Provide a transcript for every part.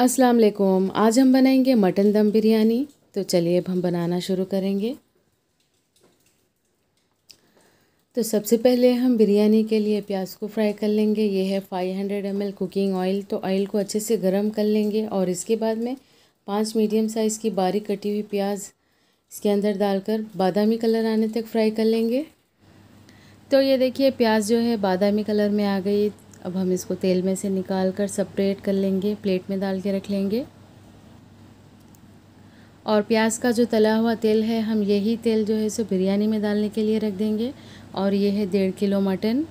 अस्सलाम वालेकुम। आज हम बनाएंगे मटन दम बिरयानी। तो चलिए अब हम बनाना शुरू करेंगे। तो सबसे पहले हम बिरयानी के लिए प्याज को फ्राई कर लेंगे। ये है 500 ml कुकिंग ऑयल। तो ऑयल को अच्छे से गर्म कर लेंगे और इसके बाद में 5 मीडियम साइज़ की बारीक कटी हुई प्याज इसके अंदर डालकर बादामी कलर आने तक फ्राई कर लेंगे। तो ये देखिए प्याज जो है बादामी कलर में आ गई। अब हम इसको तेल में से निकाल कर सेपरेट कर लेंगे, प्लेट में डाल के रख लेंगे। और प्याज का जो तला हुआ तेल है हम यही तेल जो है इसे बिरयानी में डालने के लिए रख देंगे। और ये है 1.5 किलो मटन।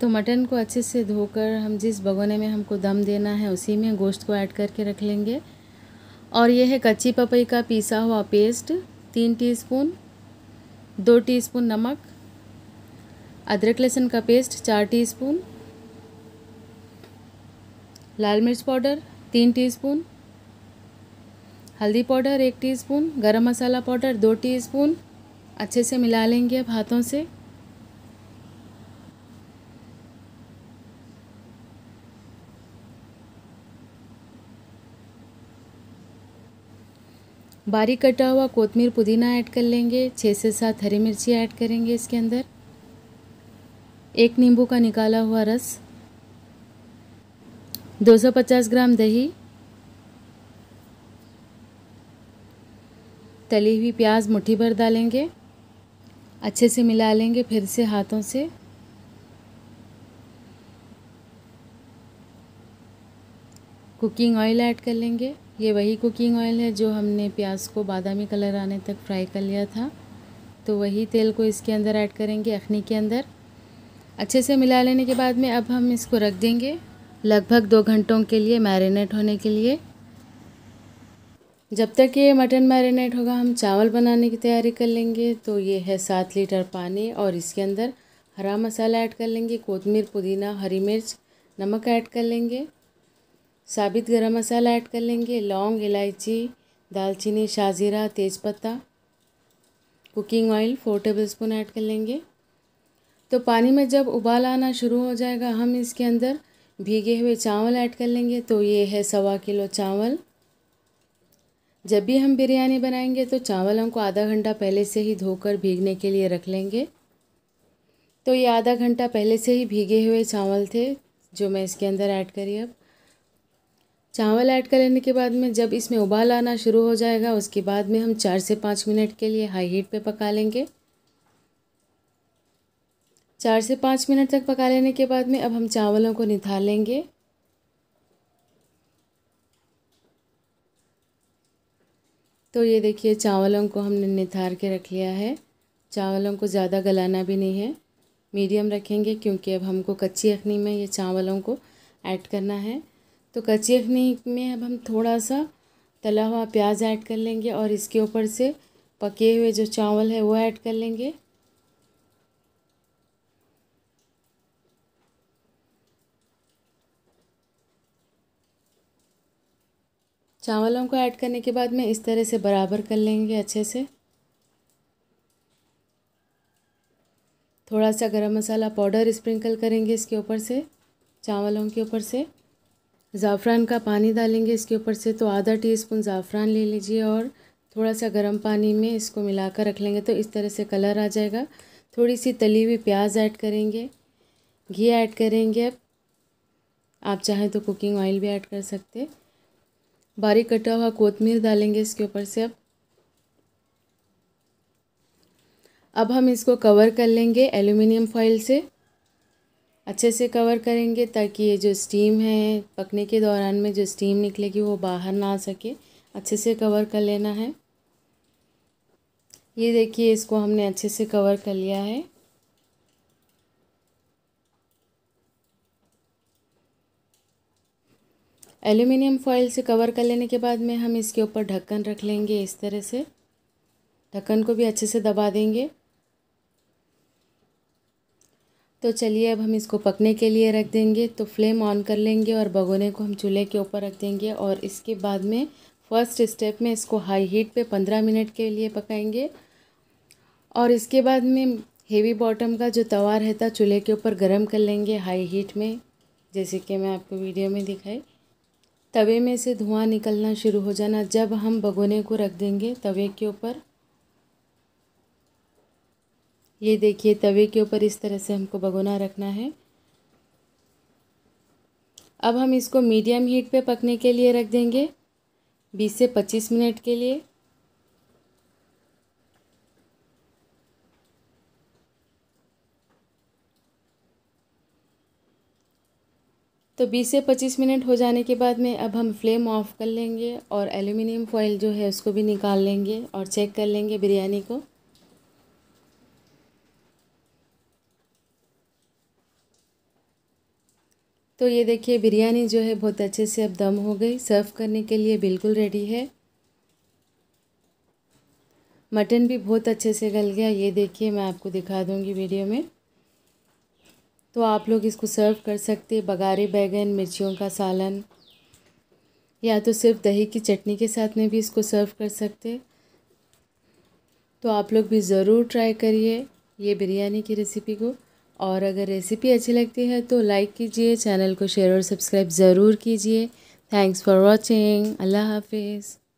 तो मटन को अच्छे से धोकर हम जिस भगोने में हमको दम देना है उसी में गोश्त को ऐड करके रख लेंगे। और ये है कच्ची पपई का पीसा हुआ पेस्ट 3 टीस्पून, 2 टीस्पून नमक, अदरक लहसुन का पेस्ट 4 टीस्पून, लाल मिर्च पाउडर 3 टीस्पून, हल्दी पाउडर 1 टीस्पून, गरम मसाला पाउडर 2 टीस्पून। अच्छे से मिला लेंगे अब हाथों से। बारीक कटा हुआ कोतमीर पुदीना ऐड कर लेंगे। 6 से 7 हरी मिर्ची ऐड करेंगे इसके अंदर, 1 नींबू का निकाला हुआ रस, 250 ग्राम दही, तली हुई प्याज मुट्ठी भर डालेंगे। अच्छे से मिला लेंगे फिर से हाथों से। कुकिंग ऑयल ऐड कर लेंगे। ये वही कुकिंग ऑयल है जो हमने प्याज को बादामी कलर आने तक फ्राई कर लिया था। तो वही तेल को इसके अंदर ऐड करेंगे अखनी के अंदर। अच्छे से मिला लेने के बाद में अब हम इसको रख देंगे लगभग 2 घंटों के लिए मैरिनेट होने के लिए। जब तक ये मटन मैरिनेट होगा हम चावल बनाने की तैयारी कर लेंगे। तो ये है 7 लीटर पानी और इसके अंदर हरा मसाला ऐड कर लेंगे, कोतमीर पुदीना हरी मिर्च नमक ऐड कर लेंगे, साबित गरम मसाला ऐड कर लेंगे, लौंग इलायची दालचीनी शाहजीरा तेज़पत्ता, cooking oil 4 tablespoon add कर लेंगे। तो पानी में जब उबाल आना शुरू हो जाएगा हम इसके अंदर भीगे हुए चावल ऐड कर लेंगे। तो ये है 1.25 किलो चावल। जब भी हम बिरयानी बनाएंगे तो चावलों को आधा घंटा पहले से ही धोकर भीगने के लिए रख लेंगे। तो ये आधा घंटा पहले से ही भीगे हुए चावल थे जो मैं इसके अंदर ऐड करी। अब चावल ऐड कर लेने के बाद में जब इसमें उबाल आना शुरू हो जाएगा उसके बाद में हम 4 से 5 मिनट के लिए हाई हीट पर पका लेंगे। 4 से 5 मिनट तक पका लेने के बाद में अब हम चावलों को निथाल लेंगे। तो ये देखिए चावलों को हमने निथार के रख लिया है। चावलों को ज़्यादा गलाना भी नहीं है, मीडियम रखेंगे क्योंकि अब हमको कच्ची अखनी में ये चावलों को ऐड करना है। तो कच्ची अखनी में अब हम थोड़ा सा तला हुआ प्याज ऐड कर लेंगे और इसके ऊपर से पके हुए जो चावल है वो ऐड कर लेंगे। चावलों को ऐड करने के बाद में इस तरह से बराबर कर लेंगे अच्छे से। थोड़ा सा गरम मसाला पाउडर स्प्रिंकल करेंगे इसके ऊपर से, चावलों के ऊपर से। ज़ाफ़रान का पानी डालेंगे इसके ऊपर से। तो आधा टीस्पून ज़ाफ़रान ले लीजिए और थोड़ा सा गरम पानी में इसको मिलाकर रख लेंगे। तो इस तरह से कलर आ जाएगा। थोड़ी सी तली हुई प्याज ऐड करेंगे, घी ऐड करेंगे। अब आप चाहें तो कुकिंग ऑयल भी ऐड कर सकते। बारीक कटा हुआ कोतमीर डालेंगे इसके ऊपर से। अब हम इसको कवर कर लेंगे एल्युमिनियम फॉइल से। अच्छे से कवर करेंगे ताकि ये जो स्टीम है पकने के दौरान में जो स्टीम निकलेगी वो बाहर ना आ सके। अच्छे से कवर कर लेना है। ये देखिए इसको हमने अच्छे से कवर कर लिया है। एल्युमिनियम फॉइल से कवर कर लेने के बाद में हम इसके ऊपर ढक्कन रख लेंगे। इस तरह से ढक्कन को भी अच्छे से दबा देंगे। तो चलिए अब हम इसको पकने के लिए रख देंगे। तो फ्लेम ऑन कर लेंगे और भगोने को हम चूल्हे के ऊपर रख देंगे। और इसके बाद में फर्स्ट स्टेप में इसको हाई हीट पे 15 मिनट के लिए पकाएंगे। और इसके बाद में हेवी बॉटम का जो तवा रहता चूल्हे के ऊपर गर्म कर लेंगे हाई हीट में, जैसे कि मैं आपको वीडियो में दिखाई। तवे में से धुआं निकलना शुरू हो जाना जब हम भगोने को रख देंगे तवे के ऊपर। ये देखिए तवे के ऊपर इस तरह से हमको भगोना रखना है। अब हम इसको मीडियम हीट पे पकने के लिए रख देंगे 20 से 25 मिनट के लिए। तो 20 से 25 मिनट हो जाने के बाद में अब हम फ्लेम ऑफ कर लेंगे और एल्युमिनियम फॉइल जो है उसको भी निकाल लेंगे और चेक कर लेंगे बिरयानी को। तो ये देखिए बिरयानी जो है बहुत अच्छे से अब दम हो गई, सर्व करने के लिए बिल्कुल रेडी है। मटन भी बहुत अच्छे से गल गया, ये देखिए मैं आपको दिखा दूंगी वीडियो में। तो आप लोग इसको सर्व कर सकते हैं बघारे बैगन, मिर्चियों का सालन, या तो सिर्फ दही की चटनी के साथ में भी इसको सर्व कर सकते। तो आप लोग भी ज़रूर ट्राई करिए ये बिरयानी की रेसिपी को, और अगर रेसिपी अच्छी लगती है तो लाइक कीजिए, चैनल को शेयर और सब्सक्राइब ज़रूर कीजिए। थैंक्स फॉर वॉचिंग, अल्लाह हाफिज़।